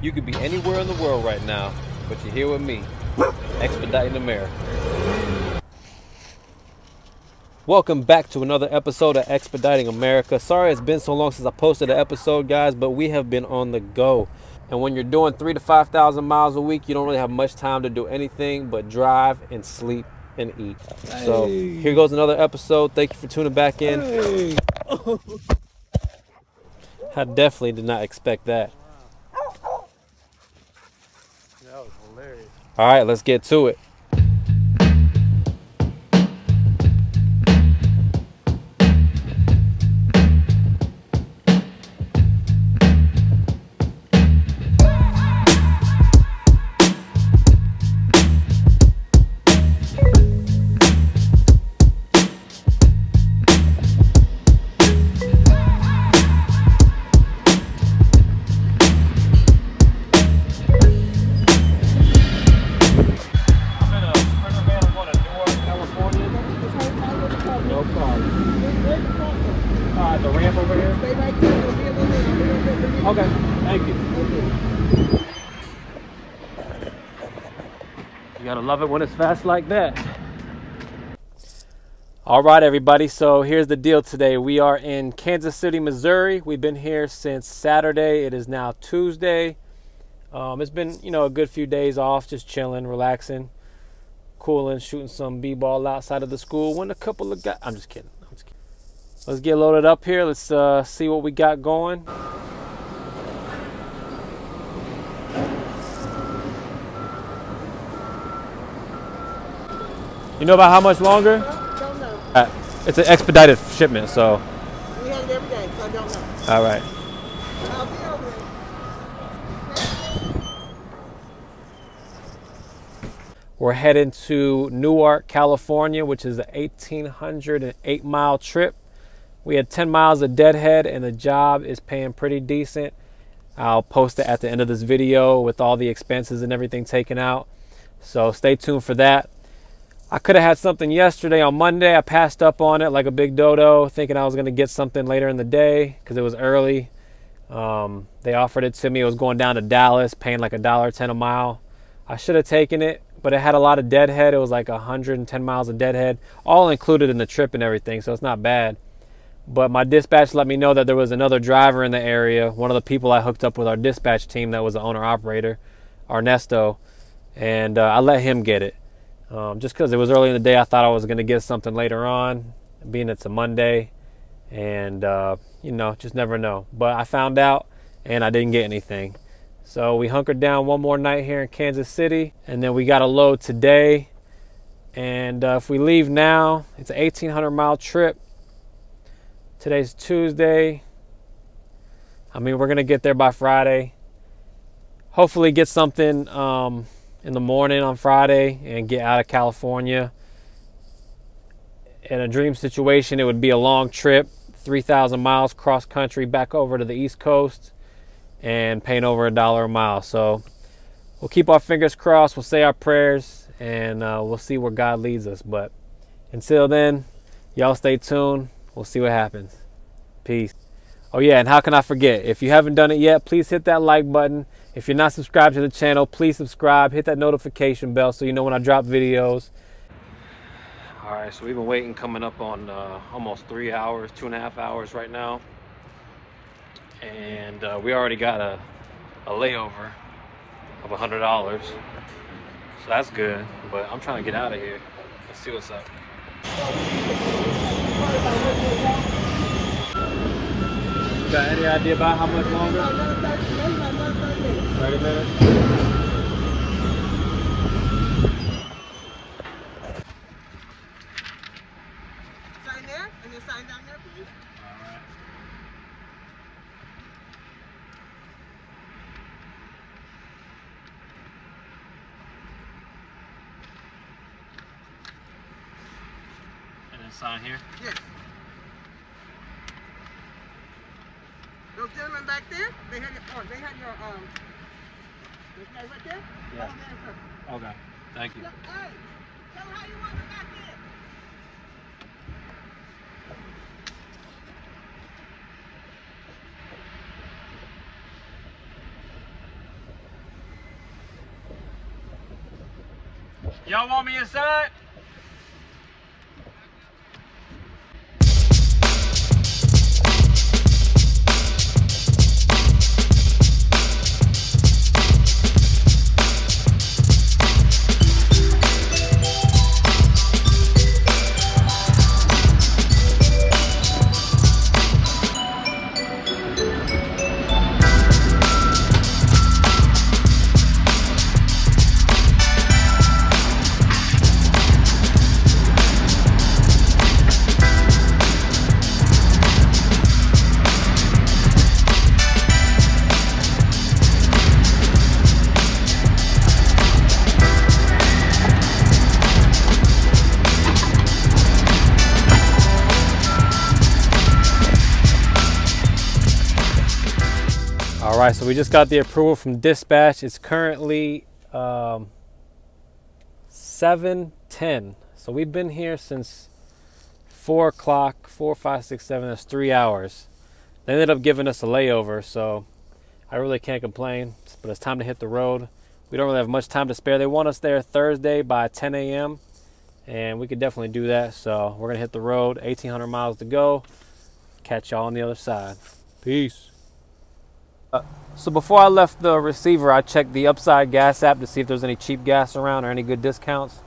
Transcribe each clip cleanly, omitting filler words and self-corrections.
You could be anywhere in the world right now, but you're here with me, Expediting America. Welcome back to another episode of Expediting America. Sorry it's been so long since I posted an episode, guys, but we have been on the go. And when you're doing 3,000 to 5,000 miles a week, you don't really have much time to do anything but drive and sleep and eat. Hey. So here goes another episode. Thank you for tuning back in. Hey. I definitely did not expect that. That was hilarious. All right, let's get to it. Love it when it's fast like that. All right, everybody, so here's the deal today. We are in Kansas City, Missouri. We've been here since Saturday. It is now Tuesday. It's been, you know, a good few days off, just chilling, relaxing, cooling, shooting some b-ball outside of the school. When a couple of guys, I'm just kidding. Let's get loaded up here. Let's see what we got going. You know about how much longer? I don't know. It's an expedited shipment, so. We have it every day, so I don't know. All right. I'll be over it. We're heading to Newark, California, which is an 1,808-mile trip. We had 10 miles of deadhead, and the job is paying pretty decent. I'll post it at the end of this video with all the expenses and everything taken out. So stay tuned for that. I could have had something yesterday on Monday. I passed up on it like a big dodo, thinking I was going to get something later in the day because it was early. They offered it to me. It was going down to Dallas, paying like $1.10 a mile. I should have taken it, but it had a lot of deadhead. It was like 110 miles of deadhead, all included in the trip and everything, so it's not bad. But my dispatch let me know that there was another driver in the area, one of the people I hooked up with our dispatch team that was the owner-operator, Ernesto, and I let him get it. Just because it was early in the day, I thought I was going to get something later on, being it's a Monday, and you know, just never know. But I found out, and I didn't get anything. So we hunkered down one more night here in Kansas City, and then we got a load today. And if we leave now, it's an 1,800-mile trip. Today's Tuesday. I mean, we're going to get there by Friday. Hopefully get something in the morning on Friday and get out of California. In a dream situation, it would be a long trip, 3,000 miles cross country back over to the East Coast and paying over $1 a mile. So we'll keep our fingers crossed, we'll say our prayers, and we'll see where God leads us. But until then, y'all stay tuned. We'll see what happens. Peace. Oh yeah, and how can I forget? If you haven't done it yet, please hit that like button. If you're not subscribed to the channel, please subscribe. Hit that notification bell so you know when I drop videos. All right, so we've been waiting, coming up on almost 3 hours, 2.5 hours right now. And we already got a layover of $100. So that's good, but I'm trying to get out of here. Let's see what's up. Got any idea about how much longer? 30 minutes. Sign there, and then sign down there, please. All right. And then sign here? Yes. Those gentlemen back there, they had your this guy right there? Yeah. Oh, okay. Thank you. So, hey, tell him how you want it back in. Y'all want me inside? Alright, so we just got the approval from dispatch. It's currently 7:10. So we've been here since 4 o'clock, 4, 5, 6, 7, that's 3 hours. They ended up giving us a layover, so I really can't complain, but it's time to hit the road. We don't really have much time to spare. They want us there Thursday by 10 a.m., and we could definitely do that. So we're going to hit the road, 1,800 miles to go. Catch y'all on the other side. Peace. So before I left the receiver, I checked the Upside gas app to see if there's any cheap gas around or any good discounts.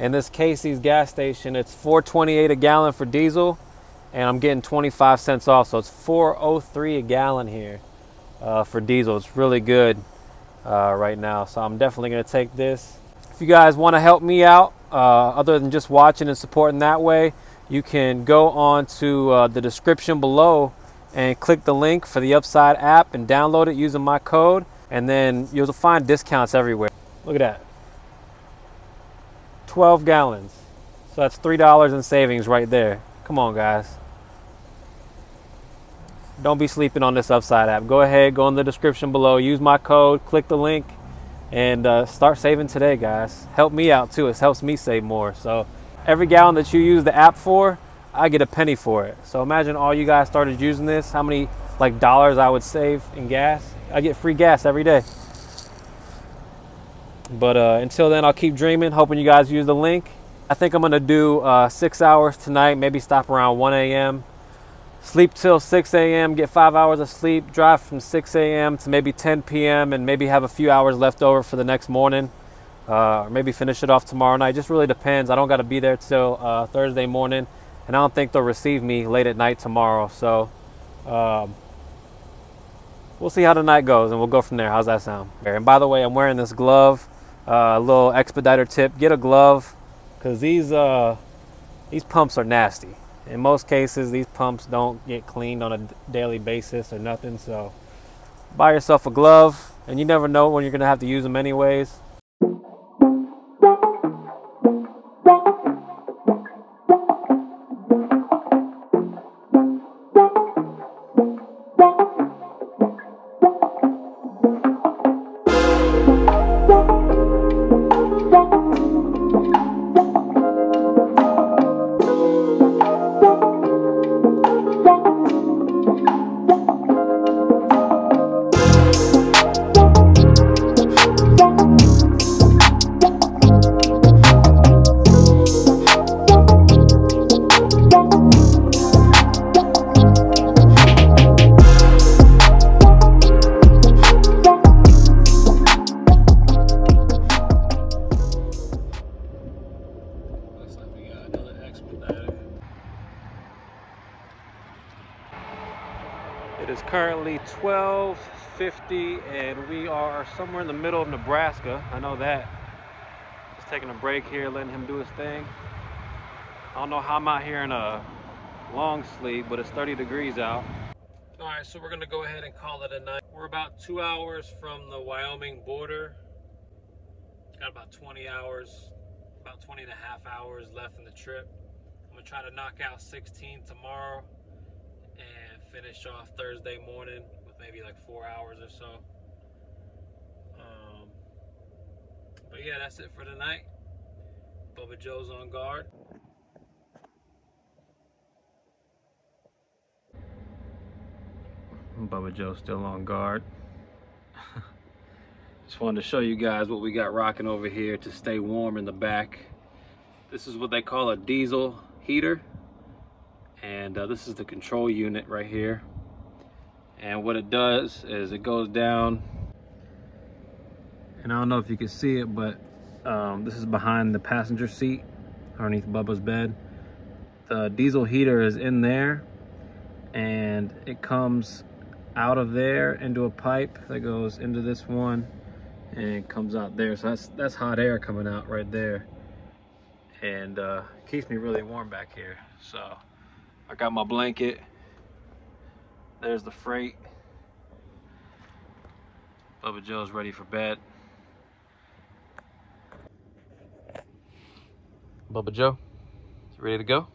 And this Casey's gas station, it's $4.28 a gallon for diesel, and I'm getting 25 cents off, so it's $4.03 a gallon here for diesel. It's really good right now, so I'm definitely going to take this. If you guys want to help me out, other than just watching and supporting that way, you can go on to the description below and click the link for the Upside app and download it using my code, and then you'll find discounts everywhere. Look at that, 12 gallons. So that's $3 in savings right there. Come on, guys. Don't be sleeping on this Upside app. Go ahead, go in the description below, use my code, click the link, and start saving today, guys. Help me out too, it helps me save more. So every gallon that you use the app for, I get a penny for it. So imagine all you guys started using this, how many like dollars I would save in gas. I get free gas every day. But until then, I'll keep dreaming, hoping you guys use the link. I think I'm gonna do 6 hours tonight, maybe stop around 1 a.m. Sleep till 6 a.m., get 5 hours of sleep, drive from 6 a.m. to maybe 10 p.m. and maybe have a few hours left over for the next morning. Or maybe finish it off tomorrow night, just really depends. I don't gotta be there till Thursday morning. And I don't think they'll receive me late at night tomorrow. So we'll see how the night goes and we'll go from there. How's that sound? And by the way, I'm wearing this glove, a little expediter tip. Get a glove because these pumps are nasty. In most cases, these pumps don't get cleaned on a daily basis or nothing. So buy yourself a glove, and you never know when you're going to have to use them anyways. It is currently 12:50 and we are somewhere in the middle of Nebraska. I know that. Just taking a break here, letting him do his thing. I don't know how I'm out here in a long sleeve, but it's 30 degrees out. All right, so we're gonna go ahead and call it a night. We're about 2 hours from the Wyoming border. Got about 20 hours, about 20 and a half hours left in the trip. I'm gonna try to knock out 16 tomorrow and finish off Thursday morning with maybe like 4 hours or so. But yeah, that's it for tonight. Bubba Joe's on guard. Bubba Joe's still on guard. It's Just wanted to show you guys what we got rocking over here to stay warm in the back. This is what they call a diesel heater, and this is the control unit right here. And what it does is it goes down, and I don't know if you can see it, but this is behind the passenger seat underneath Bubba's bed. The diesel heater is in there, and it comes out of there into a pipe that goes into this one and it comes out there. So that's hot air coming out right there, and keeps me really warm back here. So I got my blanket. There's the freight. Bubba Joe's ready for bed. Bubba Joe, you ready to go?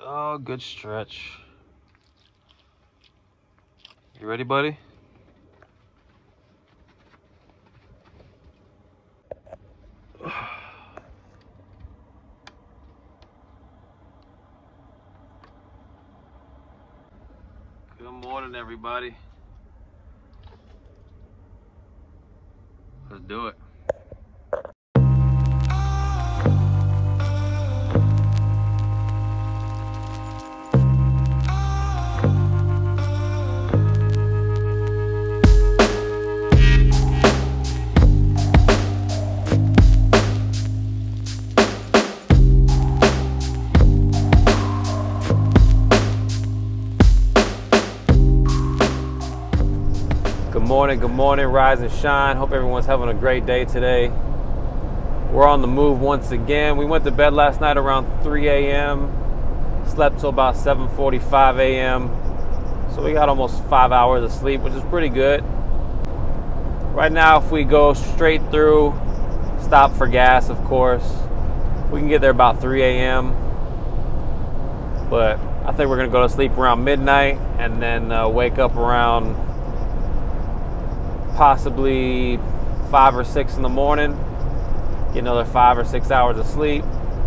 Oh, good stretch. You ready, buddy? Good morning, everybody. Let's do it. Good morning, rise and shine. Hope everyone's having a great day today. We're on the move once again. We went to bed last night around 3 a.m. Slept till about 7:45 a.m. So we got almost 5 hours of sleep, which is pretty good. Right now, if we go straight through, stop for gas, of course, we can get there about 3 a.m. But I think we're gonna go to sleep around midnight and then wake up around possibly 5 or 6 in the morning, get another 5 or 6 hours of sleep,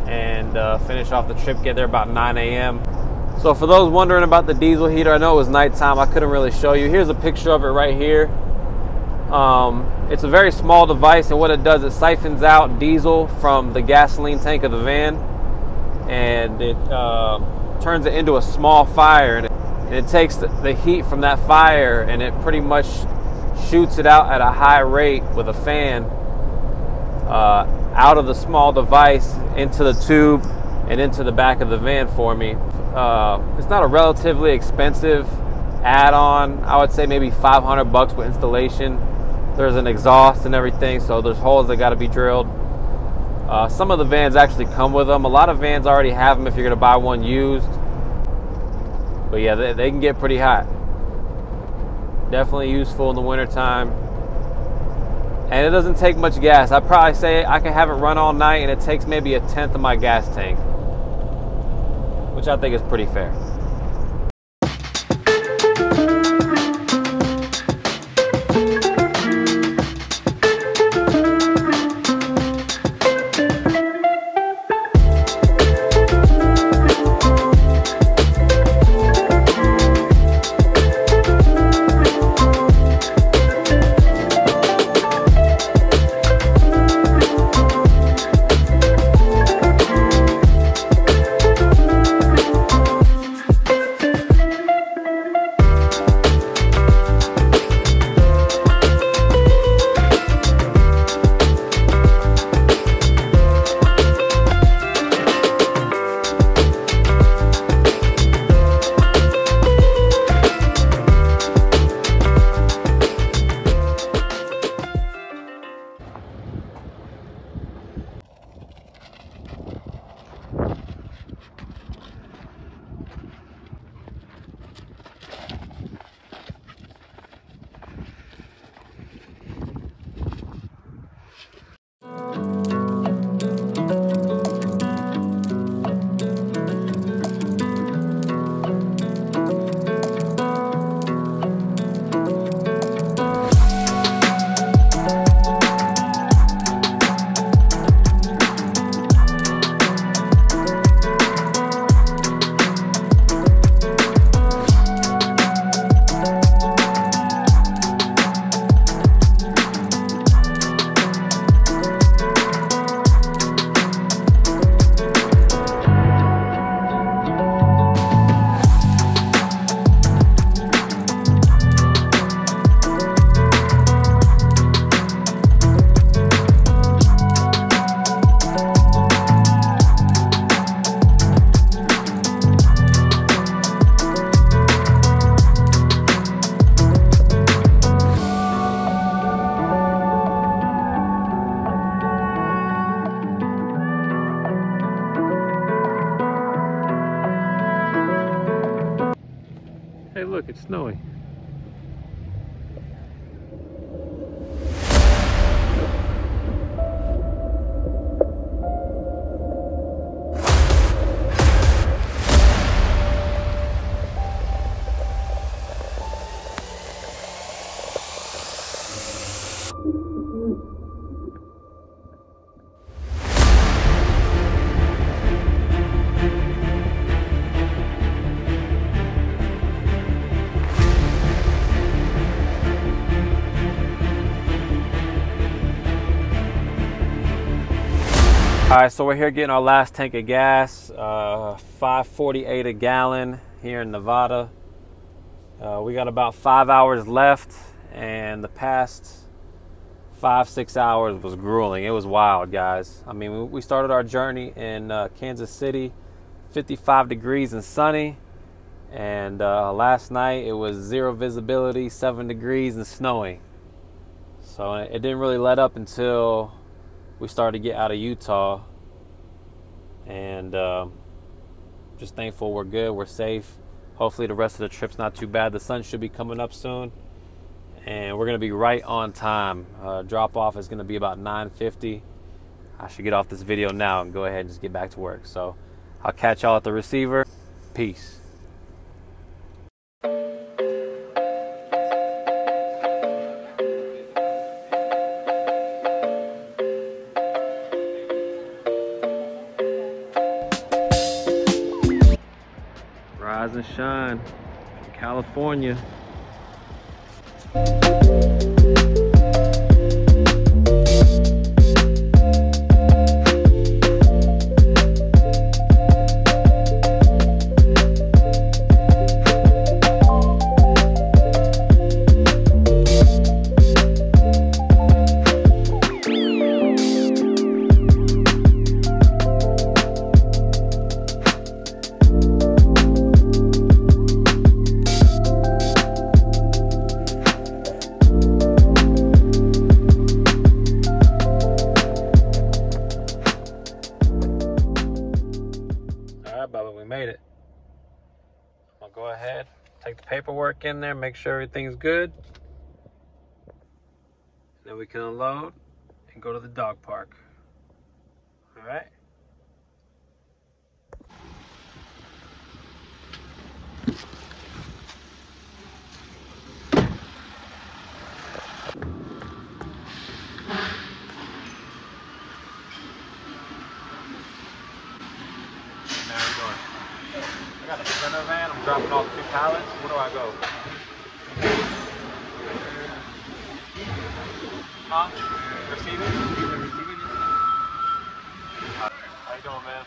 and finish off the trip, get there about 9 a.m. So for those wondering about the diesel heater, I know it was nighttime, I couldn't really show you. Here's a picture of it right here. It's a very small device, and what it does, it siphons out diesel from the gasoline tank of the van, and it turns it into a small fire, and it takes the heat from that fire, and it pretty much shoots it out at a high rate with a fan out of the small device into the tube and into the back of the van for me. It's not a relatively expensive add-on. I would say maybe $500 with installation. There's an exhaust and everything, so there's holes that got to be drilled. Some of the vans actually come with them. A lot of vans already have them if you're going to buy one used. But yeah, they can get pretty hot. Definitely useful in the winter time, and it doesn't take much gas. I probably say I can have it run all night, and it takes maybe 1/10 of my gas tank, which I think is pretty fair. Look, it's snowy. Alright, so we're here getting our last tank of gas, $5.48 a gallon here in Nevada. We got about 5 hours left, and the past 5-6 hours was grueling. It was wild, guys. I mean, we started our journey in Kansas City, 55 degrees and sunny, and last night it was zero visibility, 7 degrees and snowing. So it didn't really let up until we started to get out of Utah, and just thankful we're good, we're safe. Hopefully the rest of the trip's not too bad. The sun should be coming up soon, and we're gonna be right on time. Drop off is gonna be about 9:50. I should get off this video now and go ahead and just get back to work. So I'll catch y'all at the receiver. Peace. And shine from California. Go ahead, take the paperwork in there, make sure everything's good, and then we can unload and go to the dog park. All right. I got a Sprinter van, I'm dropping off 2 pallets. Where do I go? Huh? Receiving? How you doing, man?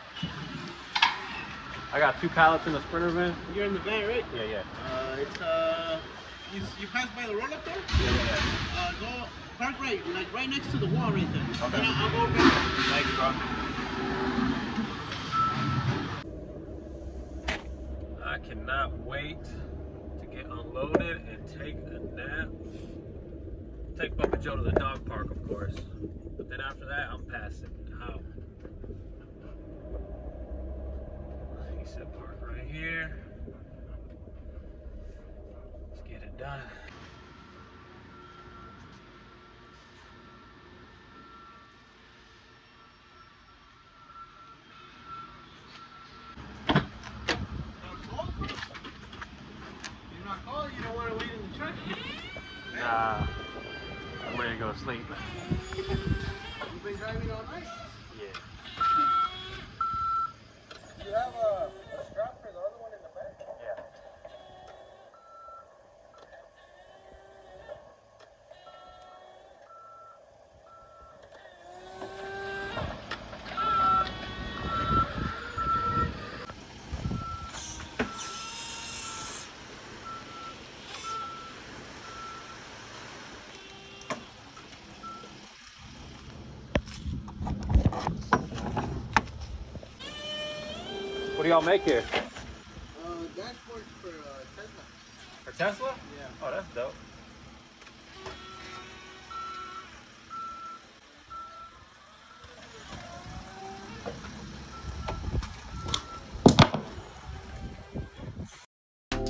I got 2 pallets in the Sprinter van. You're in the van, right? Yeah, yeah. You passed by the roll-up there? Yeah, yeah, yeah. Go park right, like right next to the wall right there. Okay. And I'll go back. Thank you, bro. I cannot wait to get unloaded and take a nap. Take Bubba Joe to the dog park, of course. But then after that, I'm passing out. He said park right here. Let's get it done. I'm ready to go to sleep. You been driving all night? Yeah. You have a strap for the other one in the back? What do y'all make here? Dashboards for Tesla. For Tesla? Yeah. Oh, that's dope.